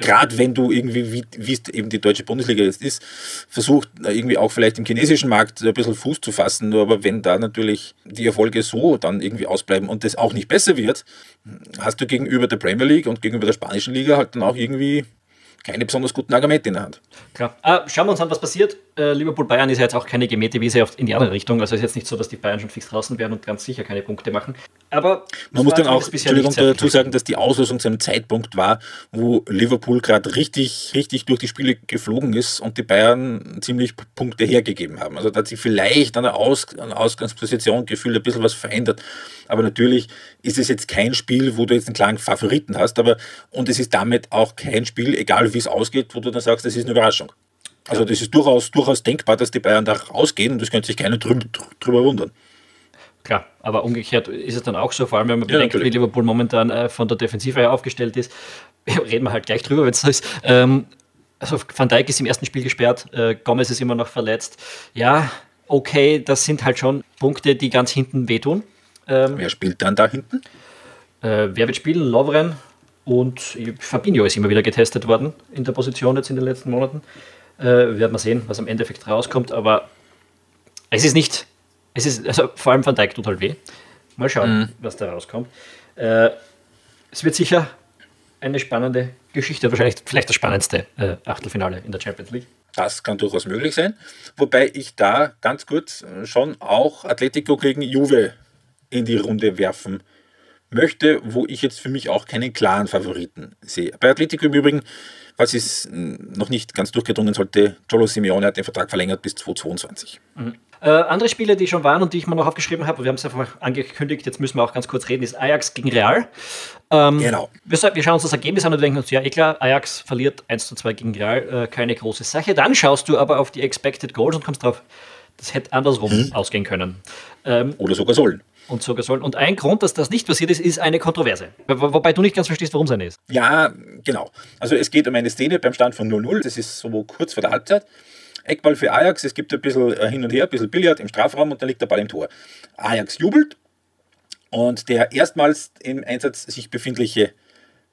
Ja. Gerade wenn du irgendwie, wie, wie es eben die deutsche Bundesliga jetzt ist, versucht irgendwie auch vielleicht im chinesischen Markt ein bisschen Fuß zu fassen, aber wenn da natürlich die Erfolge so dann irgendwie ausbleiben und das auch nicht besser wird, hast du gegenüber der Premier League und gegenüber der spanischen Liga halt dann auch irgendwie keine besonders guten Argumente in der Hand. Klar. Ah, schauen wir uns an, was passiert. Äh, Liverpool-Bayern ist ja jetzt auch keine gemähte Wiese in die andere Richtung. Also es ist jetzt nicht so, dass die Bayern schon fix draußen wären und ganz sicher keine Punkte machen. Aber man muss dann auch dazu sagen, dass die Auslösung zu einem Zeitpunkt war, wo Liverpool gerade richtig, richtig durch die Spiele geflogen ist und die Bayern ziemlich Punkte hergegeben haben. Also da hat sich vielleicht an der Aus an Ausgangsposition gefühlt ein bisschen was verändert. Aber natürlich ist es jetzt kein Spiel, wo du jetzt einen klaren Favoriten hast. Aber, und es ist damit auch kein Spiel, egal wie es ausgeht, wo du dann sagst, das ist eine Überraschung. Also das ist durchaus, durchaus denkbar, dass die Bayern da rausgehen und das könnte sich keiner drü- drüber wundern. Klar, aber umgekehrt ist es dann auch so, vor allem wenn man bedenkt, ja, wie Liverpool momentan äh, von der Defensive her aufgestellt ist. Reden wir halt gleich drüber, wenn es so ist. Ähm, also Van Dijk ist im ersten Spiel gesperrt, äh, Gomez ist immer noch verletzt. Ja, okay, das sind halt schon Punkte, die ganz hinten wehtun. Ähm, wer spielt dann da hinten? Äh, wer wird spielen? Lovren und Fabinho ist immer wieder getestet worden in der Position jetzt in den letzten Monaten. Äh, werden wir sehen, was am Endeffekt rauskommt, aber es ist nicht, es ist, also vor allem Van Dijk tut halt weh. Mal schauen, mhm. was da rauskommt. Äh, es wird sicher eine spannende Geschichte, wahrscheinlich vielleicht das spannendste äh, Achtelfinale in der Champions League. Das kann durchaus möglich sein, wobei ich da ganz kurz schon auch Atletico gegen Juve in die Runde werfen möchte, wo ich jetzt für mich auch keinen klaren Favoriten sehe. Bei Atletico im Übrigen, was ist noch nicht ganz durchgedrungen sollte, Cholo Simeone hat den Vertrag verlängert bis zweitausendzweiundzwanzig. Mhm. Äh, andere Spiele, die ich schon waren und die ich mir noch aufgeschrieben habe, wir haben es einfach angekündigt, jetzt müssen wir auch ganz kurz reden, ist Ajax gegen Real. Ähm, genau. Wir, wir schauen uns das Ergebnis an und denken uns, ja, eh klar, Ajax verliert eins zu zwei gegen Real, äh, keine große Sache. Dann schaust du aber auf die Expected Goals und kommst drauf, das hätte andersrum hm. ausgehen können. Ähm, Oder sogar sollen. Und sogar sollen. Und ein Grund, dass das nicht passiert ist, ist eine Kontroverse. Wobei du nicht ganz verstehst, warum es eine ist. Ja, genau. Also es geht um eine Szene beim Stand von null null. Das ist so kurz vor der Halbzeit. Eckball für Ajax. Es gibt ein bisschen hin und her, ein bisschen Billard im Strafraum und dann liegt der Ball im Tor. Ajax jubelt und der erstmals im Einsatz sich befindliche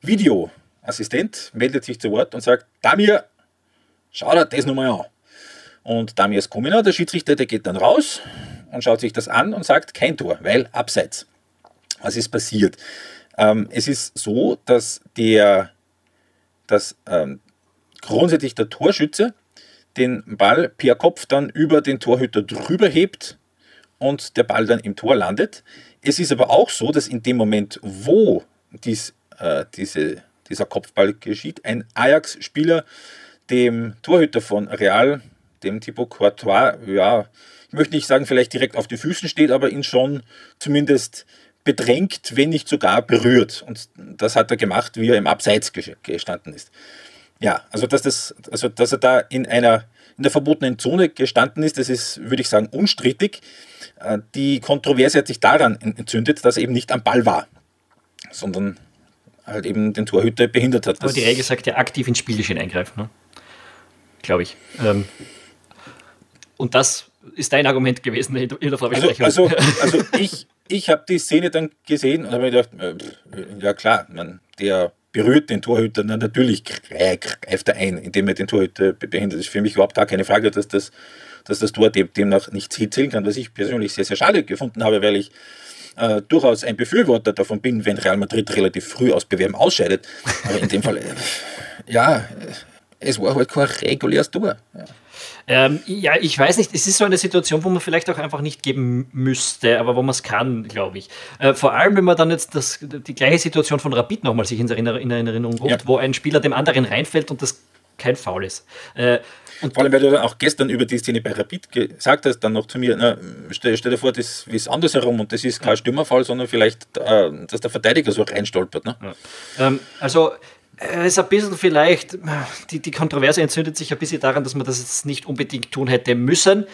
Videoassistent meldet sich zu Wort und sagt, Damir, schau dir das nochmal an. Und Damir Skomina, der Schiedsrichter, der geht dann raus und schaut sich das an und sagt, kein Tor, weil abseits. Was ist passiert? Ähm, es ist so, dass der, dass ähm, grundsätzlich der Torschütze den Ball per Kopf dann über den Torhüter drüber hebt und der Ball dann im Tor landet. Es ist aber auch so, dass in dem Moment, wo dies, äh, diese, dieser Kopfball geschieht, ein Ajax-Spieler dem Torhüter von Real, dem Thibaut Courtois, ja, ich möchte nicht sagen, vielleicht direkt auf die Füßen steht, aber ihn schon zumindest bedrängt, wenn nicht sogar berührt. Und das hat er gemacht, wie er im Abseits gestanden ist. Ja, also dass, das, also dass er da in einer in der verbotenen Zone gestanden ist, das ist, würde ich sagen, unstrittig. Die Kontroverse hat sich daran entzündet, dass er eben nicht am Ball war, sondern halt eben den Torhüter behindert hat. Aber die Regel sagt ja aktiv ins Spielgeschehen eingreifen, ne? Glaube ich. Ähm, und das ist dein Argument gewesen in der Vorbesprechung. Also, also, also ich, ich habe die Szene dann gesehen und habe mir gedacht, ja klar, man, der berührt den Torhüter, dann natürlich greift er ein, indem er den Torhüter behindert. Das ist für mich überhaupt gar keine Frage, dass das, dass das Tor dem, demnach nicht zählen kann, was ich persönlich sehr, sehr schade gefunden habe, weil ich äh, durchaus ein Befürworter davon bin, wenn Real Madrid relativ früh aus Bewerben ausscheidet. Aber in dem Fall, äh, ja... Äh, es war halt kein reguläres Tor. Ja. Ähm, ja, ich weiß nicht. Es ist so eine Situation, wo man vielleicht auch einfach nicht geben müsste, aber wo man es kann, glaube ich. Äh, vor allem, wenn man dann jetzt das, die gleiche Situation von Rapid nochmal sich in Erinnerung ruft, ja, wo ein Spieler dem anderen reinfällt und das kein Foul ist. Äh, und vor allem, weil du dann auch gestern über die Szene bei Rapid gesagt hast, dann noch zu mir, na, stell, stell dir vor, das ist andersherum und das ist kein Stürmerfall, sondern vielleicht, äh, dass der Verteidiger so reinstolpert. Ne? Ja. Ähm, also... Es ist ein bisschen vielleicht, die, die Kontroverse entzündet sich ein bisschen daran, dass man das jetzt nicht unbedingt tun hätte müssen,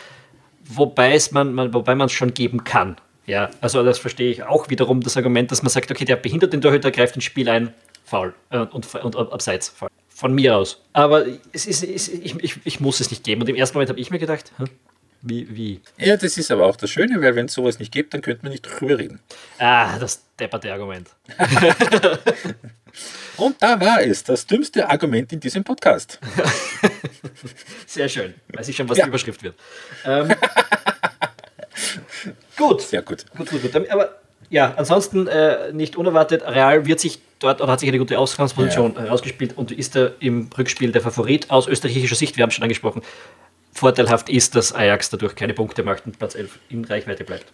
wobei es man, man, wobei man es schon geben kann. Ja, also das verstehe ich auch wiederum, das Argument, dass man sagt, okay, der behindert den Torhüter, greift ins Spiel ein, faul äh, und, und, und abseits, faul. Von mir aus. Aber es ist, es, ich, ich, ich muss es nicht geben. Und im ersten Moment habe ich mir gedacht, hm? Wie, wie? Ja, das ist aber auch das Schöne, weil wenn es sowas nicht gibt, dann könnte man nicht drüber reden. Ah, das depperte Argument. Und da war es, das dümmste Argument in diesem Podcast. Sehr schön. Weiß ich schon, was ja. die Überschrift wird. Ähm, gut. Sehr gut. Gut, gut, gut. Aber Ja, ansonsten äh, nicht unerwartet, Real wird sich dort oder hat sich eine gute Ausgangsposition ja. herausgespielt und ist da im Rückspiel der Favorit aus österreichischer Sicht, wir haben es schon angesprochen. Vorteilhaft ist, dass Ajax dadurch keine Punkte macht und Platz elf in Reichweite bleibt.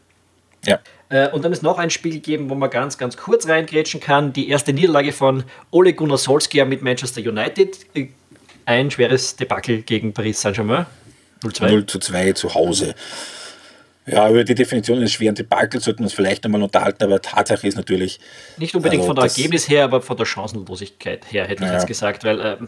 Ja. Äh, und dann ist noch ein Spiel gegeben, wo man ganz, ganz kurz reingrätschen kann. Die erste Niederlage von Ole Gunnar Solskjaer mit Manchester United. Ein schweres Debakel gegen Paris Saint-Germain. null zu zwei zu Hause. Ja, über die Definition eines schweren Debakels sollten wir uns vielleicht einmal unterhalten, aber Tatsache ist natürlich... Nicht unbedingt also, von dem Ergebnis her, aber von der Chancenlosigkeit her, hätte ich ja. jetzt gesagt, weil... Ähm,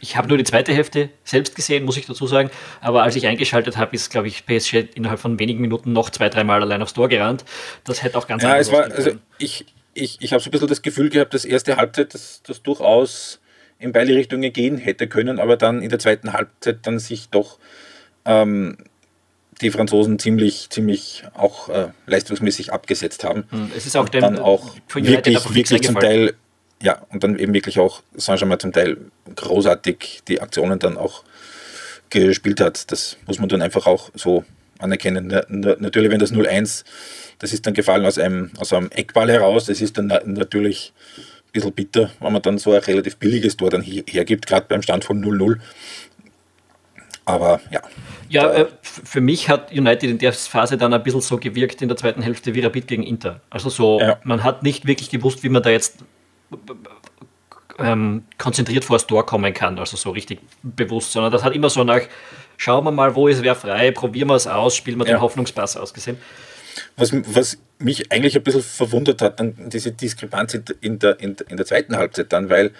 Ich habe nur die zweite Hälfte selbst gesehen, muss ich dazu sagen. Aber als ich eingeschaltet habe, ist, glaube ich, P S G innerhalb von wenigen Minuten noch zwei, dreimal allein aufs Tor gerannt. Das hätte auch ganz ja, anders es war, also Ich, ich, ich habe so ein bisschen das Gefühl gehabt, dass erste Halbzeit das, das durchaus in beide Richtungen gehen hätte können, aber dann in der zweiten Halbzeit dann sich doch ähm, die Franzosen ziemlich, ziemlich auch äh, leistungsmäßig abgesetzt haben. Es ist auch und dem dann auch wirklich, wirklich zum Teil... Ja, und dann eben wirklich auch Saint-Germain zum Teil großartig die Aktionen dann auch gespielt hat. Das muss man dann einfach auch so anerkennen. Na, na, natürlich, wenn das null eins, das ist dann gefallen aus einem, aus einem Eckball heraus. Das ist dann na, natürlich ein bisschen bitter, wenn man dann so ein relativ billiges Tor dann hergibt, gerade beim Stand von null null. Aber ja. Ja, äh, für mich hat United in der Phase dann ein bisschen so gewirkt in der zweiten Hälfte wie Rapid gegen Inter. Also so, ja. man hat nicht wirklich gewusst, wie man da jetzt... Ähm, konzentriert vor das Tor kommen kann, also so richtig bewusst, sondern das hat immer so nach, schauen wir mal, wo ist wer frei, probieren wir es aus, spielen wir ja. den Hoffnungspass ausgesehen. Was, was mich eigentlich ein bisschen verwundert hat, dann diese Diskrepanz in der, in, in der zweiten Halbzeit dann, weil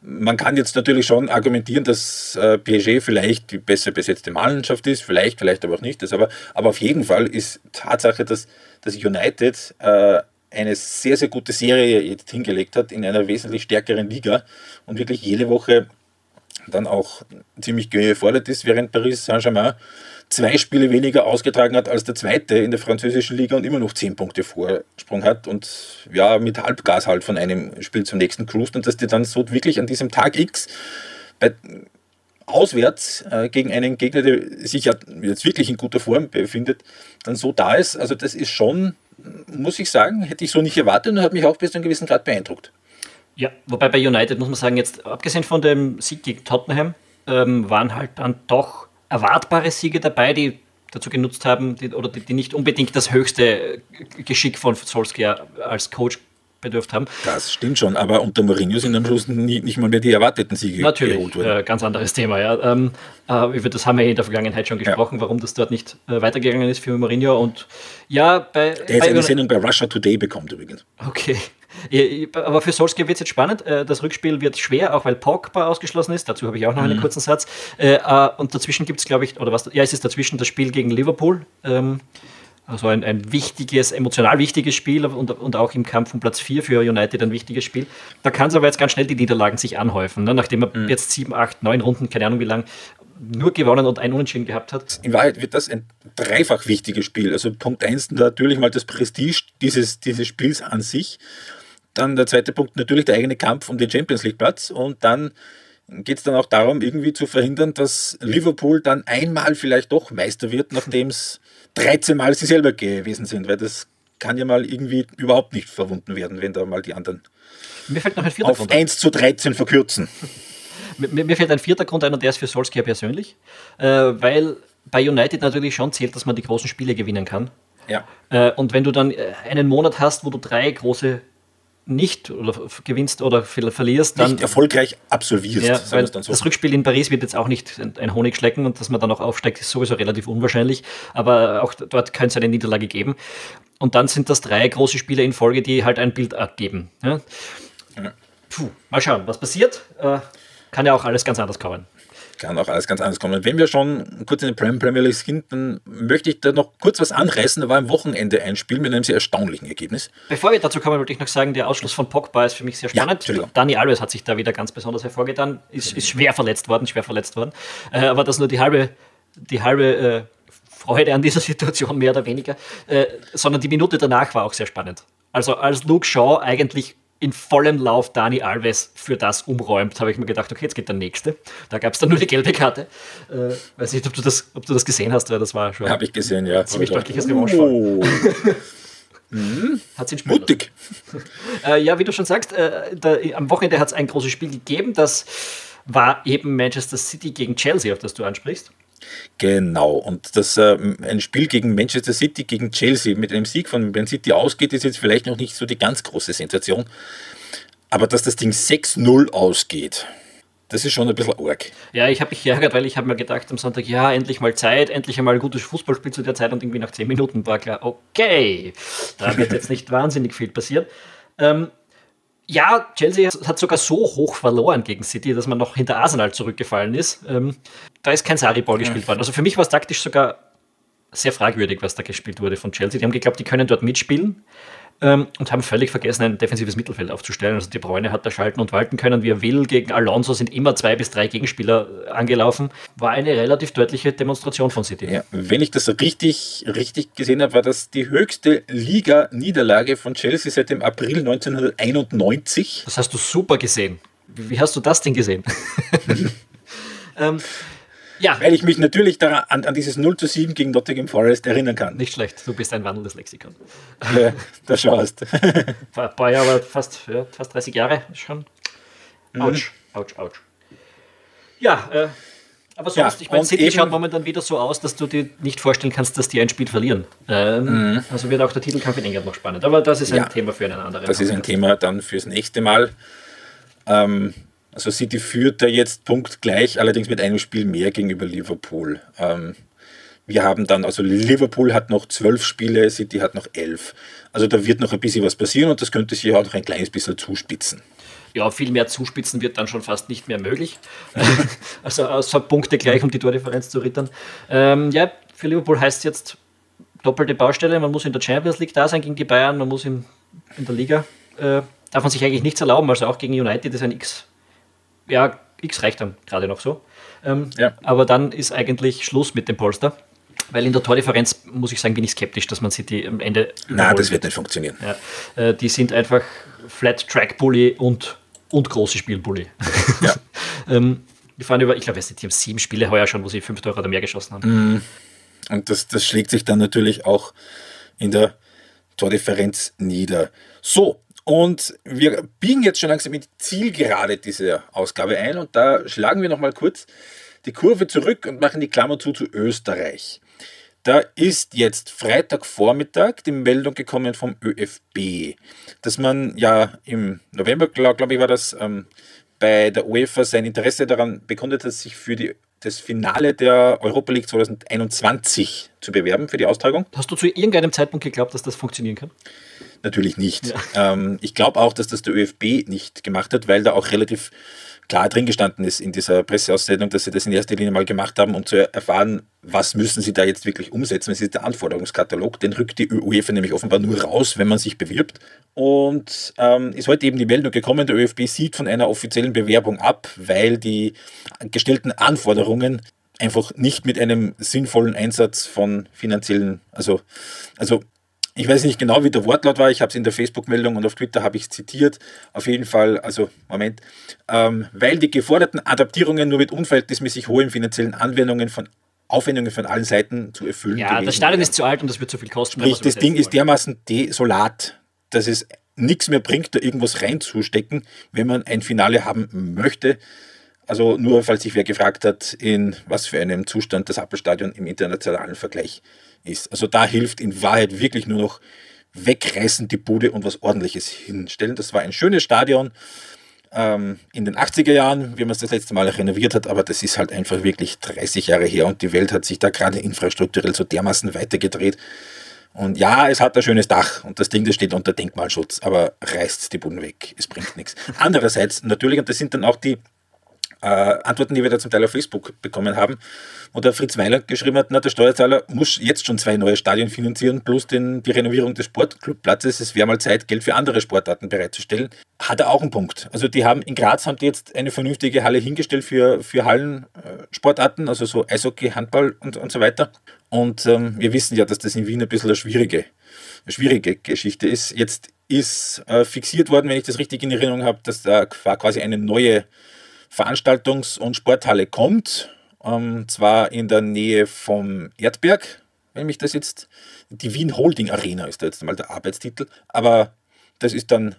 man kann jetzt natürlich schon argumentieren, dass äh, P S G vielleicht die besser besetzte Mannschaft ist, vielleicht, vielleicht aber auch nicht, das aber, aber auf jeden Fall ist Tatsache, dass, dass United äh, eine sehr, sehr gute Serie jetzt hingelegt hat in einer wesentlich stärkeren Liga und wirklich jede Woche dann auch ziemlich gefordert ist, während Paris Saint-Germain zwei Spiele weniger ausgetragen hat als der zweite in der französischen Liga und immer noch zehn Punkte Vorsprung hat und ja, mit Halbgas halt von einem Spiel zum nächsten cruist und dass die dann so wirklich an diesem Tag X bei, auswärts äh, gegen einen Gegner, der sich ja jetzt wirklich in guter Form befindet, dann so da ist. Also das ist schon, muss ich sagen, hätte ich so nicht erwartet und hat mich auch bis zu einem gewissen Grad beeindruckt. Ja, wobei bei United muss man sagen, jetzt abgesehen von dem Sieg gegen Tottenham, ähm, waren halt dann doch erwartbare Siege dabei, die dazu genutzt haben, die, oder die, die nicht unbedingt das höchste Geschick von Solskjaer als Coach bedürft haben. Das stimmt schon, aber unter Mourinho sind am Schluss nie, nicht mal mehr die erwarteten Siege. Natürlich, äh, ganz anderes Thema. Ja. Ähm, äh, über das haben wir in der Vergangenheit schon gesprochen, ja. warum das dort nicht äh, weitergegangen ist für Mourinho. Und ja, bei, der jetzt bei, eine Sendung bei Russia Today bekommt übrigens. Okay, aber für Solskjaer wird es jetzt spannend. Äh, das Rückspiel wird schwer, auch weil Pogba ausgeschlossen ist. Dazu habe ich auch noch mhm. einen kurzen Satz. Äh, äh, und dazwischen gibt es, glaube ich, oder was? Ja, es ist dazwischen das Spiel gegen Liverpool. Ähm, Also ein, ein wichtiges, emotional wichtiges Spiel und, und auch im Kampf um Platz vier für United ein wichtiges Spiel. Da kann es aber jetzt ganz schnell die Niederlagen sich anhäufen, ne? Nachdem man mhm. jetzt sieben, acht, neun Runden, keine Ahnung wie lang, nur gewonnen und ein Unentschieden gehabt hat. In Wahrheit wird das ein dreifach wichtiges Spiel. Also Punkt eins natürlich mal das Prestige dieses, dieses Spiels an sich. Dann der zweite Punkt natürlich der eigene Kampf um den Champions League Platz und dann geht es dann auch darum, irgendwie zu verhindern, dass Liverpool dann einmal vielleicht doch Meister wird, nachdem es dreizehn Mal sie selber gewesen sind, weil das kann ja mal irgendwie überhaupt nicht verwunden werden, wenn da mal die anderen mir fällt noch ein vierter auf Grund eins zu dreizehn verkürzen. mir, mir fällt ein vierter Grund ein und der ist für Solskjaer persönlich, äh, weil bei United natürlich schon zählt, dass man die großen Spiele gewinnen kann. Ja. Äh, und wenn du dann einen Monat hast, wo du drei große nicht oder gewinnst oder verlierst, dann nicht erfolgreich absolvierst. Ja, weil dann so. Das Rückspiel in Paris wird jetzt auch nicht ein Honigschlecken und dass man dann auch aufsteigt, ist sowieso relativ unwahrscheinlich, aber auch dort könnte es eine Niederlage geben. Und dann sind das drei große Spiele in Folge, die halt ein Bild abgeben. Ja? Ja. Puh, mal schauen, was passiert. Äh, kann ja auch alles ganz anders kommen. Kann auch alles ganz anders kommen. Wenn wir schon kurz in die Premier League sind, dann möchte ich da noch kurz was anreißen. Da war am Wochenende ein Spiel mit einem sehr erstaunlichen Ergebnis. Bevor wir dazu kommen, wollte ich noch sagen, der Ausschluss von Pogba ist für mich sehr spannend. Ja, Dani Alves hat sich da wieder ganz besonders hervorgetan. Ist, ist schwer verletzt worden, schwer verletzt worden. Äh, aber das nur die halbe, die halbe äh, Freude an dieser Situation, mehr oder weniger. Äh, sondern die Minute danach war auch sehr spannend. Also als Luke Shaw eigentlich in vollem Lauf Dani Alves für das umräumt, habe ich mir gedacht, okay, jetzt geht der Nächste. Da gab es dann nur die gelbe Karte. Äh, weiß nicht, ob du das, ob du das gesehen hast, weil das war schon... Habe ich gesehen, ja. Ziemlich deutliches Revanche. Oh. Mhm. Hat's ihn spielen lassen. Mutig. äh, ja, wie du schon sagst, äh, da, am Wochenende hat es ein großes Spiel gegeben. Das war eben Manchester City gegen Chelsea, auf das du ansprichst. Genau, und dass äh, ein Spiel gegen Manchester City, gegen Chelsea mit einem Sieg von Man City ausgeht, ist jetzt vielleicht noch nicht so die ganz große Sensation. Aber dass das Ding sechs null ausgeht, das ist schon ein bisschen arg. Ja, ich habe mich geärgert, weil ich habe mir gedacht am Sonntag, ja, endlich mal Zeit, endlich einmal ein gutes Fußballspiel zu der Zeit, und irgendwie nach zehn Minuten war klar, okay, da wird jetzt nicht wahnsinnig viel passieren. Ähm, ja, Chelsea hat sogar so hoch verloren gegen City, dass man noch hinter Arsenal zurückgefallen ist. Ähm, da ist kein Sarri-Ball gespielt worden. Also für mich war es taktisch sogar sehr fragwürdig, was da gespielt wurde von Chelsea. Die haben geglaubt, die können dort mitspielen. Und haben völlig vergessen, ein defensives Mittelfeld aufzustellen. Also De Bruyne hat da schalten und walten können, wie er will. Gegen Alonso sind immer zwei bis drei Gegenspieler angelaufen. War eine relativ deutliche Demonstration von City. Ja, wenn ich das richtig, richtig gesehen habe, war das die höchste Liga-Niederlage von Chelsea seit dem April neunzehnhunderteinundneunzig. Das hast du super gesehen. Wie hast du das denn gesehen? ähm, ja. Weil ich mich natürlich daran, an, an dieses null zu sieben gegen Nottingham Forest erinnern kann. Nicht schlecht, du bist ein wandelndes Lexikon. Ja, da schaust. Vor ein paar Jahren, fast, ja, fast dreißig Jahre schon. Autsch, mhm. Autsch, Autsch. Ja, äh, aber sonst, ja, ich meine, City schaut momentan wieder so aus, dass du dir nicht vorstellen kannst, dass die ein Spiel verlieren. Ähm, mhm. Also wird auch der Titelkampf in England noch spannend. Aber das ist ein ja, Thema für einen anderen. Das ist ein Thema dann fürs nächste Mal. Ähm, Also City führt da jetzt punktgleich, allerdings mit einem Spiel mehr gegenüber Liverpool. Ähm, wir haben dann, also Liverpool hat noch zwölf Spiele, City hat noch elf. Also da wird noch ein bisschen was passieren und das könnte sich auch noch ein kleines bisschen zuspitzen. Ja, viel mehr zuspitzen wird dann schon fast nicht mehr möglich. Also außer Punkte gleich, um die Tordifferenz zu rittern. Ähm, ja, für Liverpool heißt es jetzt doppelte Baustelle. Man muss in der Champions League da sein gegen die Bayern, man muss in, in der Liga, äh, darf man sich eigentlich nichts erlauben. Also auch gegen United ist ein X. Ja, X reicht dann gerade noch so. Ähm, ja. Aber dann ist eigentlich Schluss mit dem Polster. Weil in der Tordifferenz, muss ich sagen, bin ich skeptisch, dass man City am Ende... Nein, das wird nicht funktionieren. Ja. Äh, die sind einfach Flat-Track-Bully und, und große Spiel-Bully. Ja. ähm, wir fahren über, ich glaube, die haben sieben Spiele heuer schon, wo sie fünf Tore oder mehr geschossen haben. Und das, das schlägt sich dann natürlich auch in der Tordifferenz nieder. So, und wir biegen jetzt schon langsam in die Zielgerade dieser Ausgabe ein und da schlagen wir nochmal kurz die Kurve zurück und machen die Klammer zu zu Österreich. Da ist jetzt Freitagvormittag die Meldung gekommen vom Ö F B, dass man ja im November, glaube ich, war das, ähm, bei der UEFA sein Interesse daran bekundet hat, sich für die, das Finale der Europa League zwanzig einundzwanzig zu bewerben für die Austragung. Hast du zu irgendeinem Zeitpunkt geglaubt, dass das funktionieren kann? Natürlich nicht. Ja. Ähm, ich glaube auch, dass das der Ö F B nicht gemacht hat, weil da auch relativ klar drin gestanden ist in dieser Presseaussendung, dass sie das in erster Linie mal gemacht haben, um zu erfahren, was müssen sie da jetzt wirklich umsetzen. Das ist der Anforderungskatalog, den rückt die UEFA nämlich offenbar nur raus, wenn man sich bewirbt. Und ähm, ist heute eben die Meldung gekommen, der Ö F B sieht von einer offiziellen Bewerbung ab, weil die gestellten Anforderungen einfach nicht mit einem sinnvollen Einsatz von finanziellen, also, also ich weiß nicht genau, wie der Wortlaut war, ich habe es in der Facebook-Meldung und auf Twitter habe ich es zitiert, auf jeden Fall, also Moment, ähm, weil die geforderten Adaptierungen nur mit unverhältnismäßig hohen finanziellen Anwendungen von Aufwendungen von allen Seiten zu erfüllen sind. Ja, das Stadion ist zu alt und das wird zu viel kosten. Sprich, das Ding ist dermaßen desolat, dass es nichts mehr bringt, da irgendwas reinzustecken, wenn man ein Finale haben möchte. Also nur, falls sich wer gefragt hat, in was für einem Zustand das Apple-Stadion im internationalen Vergleich ist. Also da hilft in Wahrheit wirklich nur noch wegreißen die Bude und was Ordentliches hinstellen. Das war ein schönes Stadion ähm, in den achtziger Jahren, wie man es das letzte Mal renoviert hat, aber das ist halt einfach wirklich dreißig Jahre her und die Welt hat sich da gerade infrastrukturell so dermaßen weitergedreht. Und ja, es hat ein schönes Dach und das Ding, das steht unter Denkmalschutz, aber reißt die Buden weg, es bringt nichts. Andererseits natürlich, und das sind dann auch die Äh, Antworten, die wir da zum Teil auf Facebook bekommen haben, wo der Fritz Weiler geschrieben hat, na, der Steuerzahler muss jetzt schon zwei neue Stadien finanzieren, plus den, die Renovierung des Sportclubplatzes, es wäre mal Zeit, Geld für andere Sportarten bereitzustellen, hat er auch einen Punkt. Also die haben, in Graz haben die jetzt eine vernünftige Halle hingestellt für, für Hallensportarten, also so Eishockey, Handball und, und so weiter. Und ähm, wir wissen ja, dass das in Wien ein bisschen eine schwierige, eine schwierige Geschichte ist. Jetzt ist äh, fixiert worden, wenn ich das richtig in Erinnerung habe, dass da quasi eine neue Veranstaltungs- und Sporthalle kommt, ähm, zwar in der Nähe vom Erdberg, nämlich das jetzt, die Wien Holding Arena ist da jetzt mal der Arbeitstitel, aber das ist dann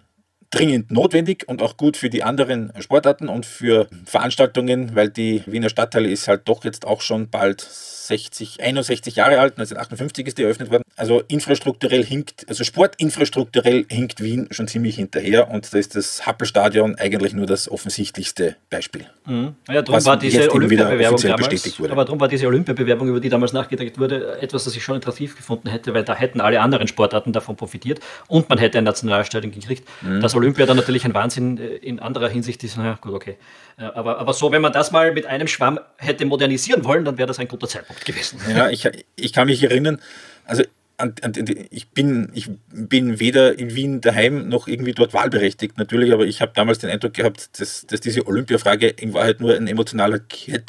dringend notwendig und auch gut für die anderen Sportarten und für Veranstaltungen, weil die Wiener Stadthalle ist halt doch jetzt auch schon bald sechzig, einundsechzig Jahre alt, neunzehnhundertachtundfünfzig ist die eröffnet worden. Also infrastrukturell hinkt, also sportinfrastrukturell hinkt Wien schon ziemlich hinterher und da ist das Happelstadion eigentlich nur das offensichtlichste Beispiel. Mhm. Ja, darum war diese Olympiabewerbung damals, aber darum war diese Olympiabewerbung, über die damals nachgedacht wurde, etwas, das ich schon attraktiv gefunden hätte, weil da hätten alle anderen Sportarten davon profitiert und man hätte ein Nationalstadion gekriegt. Mhm. Das Olympia dann natürlich ein Wahnsinn in anderer Hinsicht ist, naja, gut, okay. Aber, aber so, wenn man das mal mit einem Schwamm hätte modernisieren wollen, dann wäre das ein guter Zeitpunkt gewesen. Ja, ich, ich kann mich erinnern, also an, an, ich, bin, ich bin weder in Wien daheim noch irgendwie dort wahlberechtigt, natürlich, aber ich habe damals den Eindruck gehabt, dass, dass diese Olympia-Frage in Wahrheit nur ein emotionaler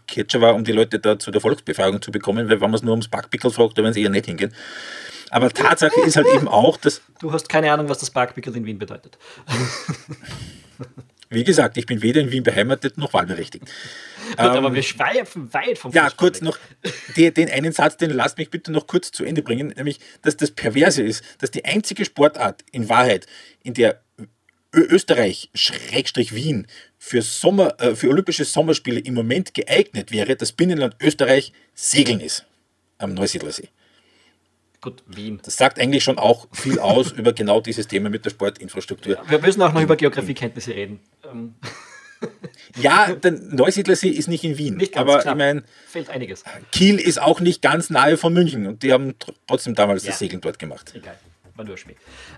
Catcher war, um die Leute da zu der Volksbefragung zu bekommen, weil wenn man es nur ums Backpickel fragt, da werden sie eher nicht hingehen. Aber Tatsache ist halt eben auch, dass... Du hast keine Ahnung, was das Parkpickel in Wien bedeutet. Wie gesagt, ich bin weder in Wien beheimatet noch wahlberechtigt. Gut, ähm, aber wir schweifen weit vom Fußball. Ja, kurz noch, die, den einen Satz, den lasst mich bitte noch kurz zu Ende bringen, nämlich, dass das Perverse ist, dass die einzige Sportart in Wahrheit, in der Ö Österreich, Schrägstrich Wien, für, Sommer, äh, für olympische Sommerspiele im Moment geeignet wäre, das Binnenland Österreich Segeln ist am Neusiedlersee. Gut, Wien. Das sagt eigentlich schon auch viel aus über genau dieses Thema mit der Sportinfrastruktur. Ja, wir müssen auch noch über Geografiekenntnisse reden. Ja, der Neusiedlersee ist nicht in Wien. Nicht ganz, aber klar. Ich meine, fehlt einiges. Kiel ist auch nicht ganz nahe von München und die haben trotzdem damals ja. das Segeln dort gemacht. Egal. War nur Schmäh.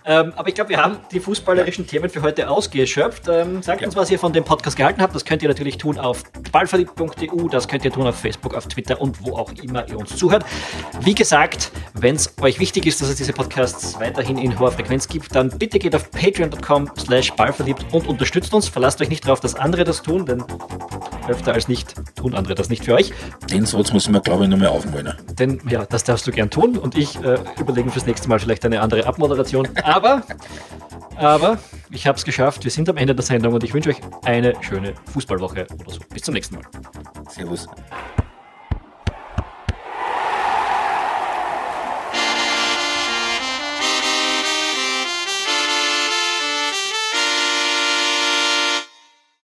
Ähm, aber ich glaube, wir haben die fußballerischen Themen für heute ausgeschöpft. Ähm, sagt ja. uns, was ihr von dem Podcast gehalten habt. Das könnt ihr natürlich tun auf ballverliebt punkt e u, das könnt ihr tun auf Facebook, auf Twitter und wo auch immer ihr uns zuhört. Wie gesagt, wenn es euch wichtig ist, dass es diese Podcasts weiterhin in hoher Frequenz gibt, dann bitte geht auf patreon punkt com slash ballverliebt und unterstützt uns. Verlasst euch nicht darauf, dass andere das tun, denn öfter als nicht tun andere das nicht für euch. Den Satz muss man, glaube ich, noch mehr aufholen. Denn ja, das darfst du gern tun und ich äh, überlege fürs nächste Mal vielleicht eine andere Abmoderation, aber, aber ich habe es geschafft. Wir sind am Ende der Sendung und ich wünsche euch eine schöne Fußballwoche oder so. Bis zum nächsten Mal. Servus.